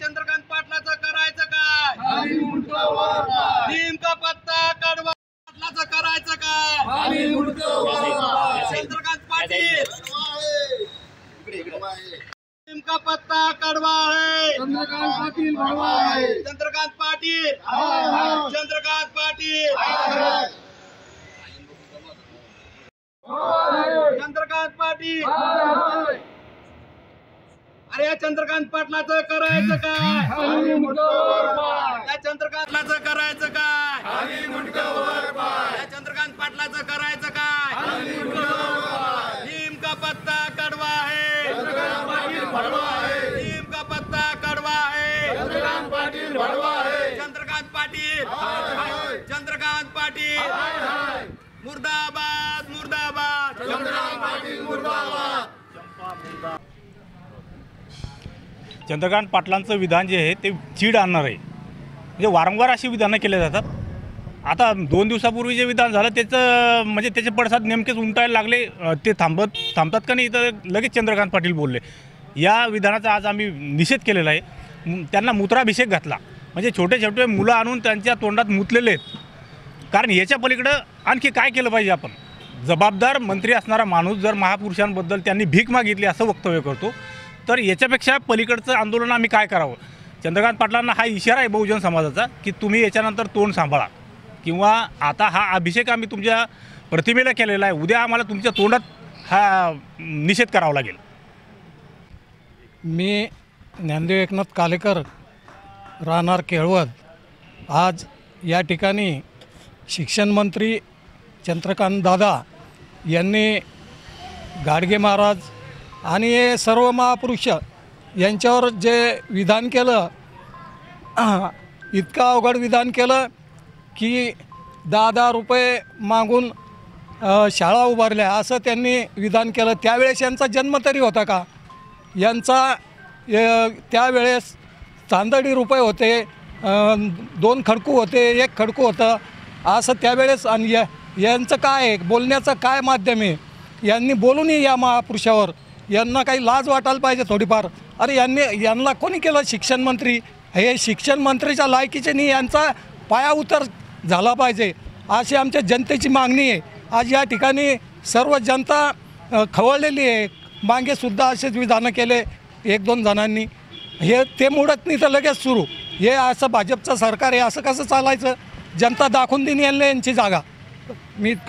चंद्रकांत पाटलाचं करायचं काय? नेमका पत्ता काढवा, पाटलाचं करायचं काय? चंद्रकांत पाटील का पत्ता कड़वा है, चंद्रकांत पाटील भड़वा है। चंद्रकांत पाटील, चंद्रकांत पाटील, चंद्रकांत पाटील। अरे चंद्रकांत पाटलाचं करायचं काय? चंद्रकांत पाटलाचं करायचं काय? चंद्रकांत पाटलाचं करायचं काय? नीम का पत्ता कड़वा है, नीम का पत्ता कड़वा है, चंद्रकांत पाटील भड़वा है। चंद्रकांत पाटील, चंद्रकांत पाटील मुर्दाबाद, मुर्दाबाद, चंद्रकांत पाटील मुर्दाबाद। चंद्रकांत पाटलांचं विधान जे आहे ते चीड आणणार आहे, म्हणजे वारंवार अशी विधानं केली जातात। आता दोन दिवसापूर्वी जे विधान झालं त्याचं म्हणजे त्याचे पडसाद नेमकेच उमटायला लागले, ते थांबतात का नाही तर लगेच चंद्रकांत पाटील बोलले। या विधानाचा आज आम्ही निषेध केलेला आहे, त्यांना मूत्राभिषेक घातला, म्हणजे छोटे छोटे मुलं आणून त्यांच्या तोंडात मुतलेले आहेत। कारण याच्या पलीकडं आणखी काय केलं पाहिजे? आपण जबाबदार मंत्री असणारा माणूस जर महापुरुषांबद्दल त्यांनी भीक मागितली असं वक्तव्य करतो, तर याच्यापेक्षा पलीकडचं आंदोलन आम्ही काय करावं? चंद्रकांत पाटलांना हा इशारा आहे बहुजन समाजाचा की तुम्ही याच्यानंतर तोंड सांभाळा, किंवा आता हा अभिषेक आम्ही तुमच्या प्रतिमेला केलेला आहे, उद्या आम्हाला तुमच्या तोंडात हा निषेध करावा लागेल। मी ज्ञानदेव एकनाथ कालेकर, राहणार केळवद, आज या ठिकाणी शिक्षणमंत्री चंद्रकांत दादा यांनी गाडगे महाराज आणि हे सर्व महापुरुष यांच्यावर जे विधान केलं, इतकं अवघड विधान केलं की 10-10 रुपये मागून शाळा उभारल्या असं त्यांनी विधान केलं। त्यावेळेस यांचा जन्म तरी होता का? यांचा त्यावेळेस तांदडी रुपये होते, 2 खडकू होते, 1 खडकू होतं असं त्यावेळेस. आणि यांचं काय बोलण्याचं काय माध्यम आहे? यांनी बोलूनही या महापुरुषावर यांना काही लाज वाटायला पाहिजे थोडीफार. अरे यांना कोणी केलं शिक्षणमंत्री? हे शिक्षणमंत्रीच्या लायकीचे नाही, यांचा पाया उतर झाला पाहिजे अशी आमच्या जनतेची मागणी आहे. आज या ठिकाणी सर्व जनता खवळलेली आहे, मागेसुद्धा असेच विधानं केले 1-2 जणांनी, हे ते मोडत नाही तर लगेच सुरू. हे असं भाजपचं सरकार आहे, असं कसं चालायचं? जनता दाखवून देईन यांची जागा मी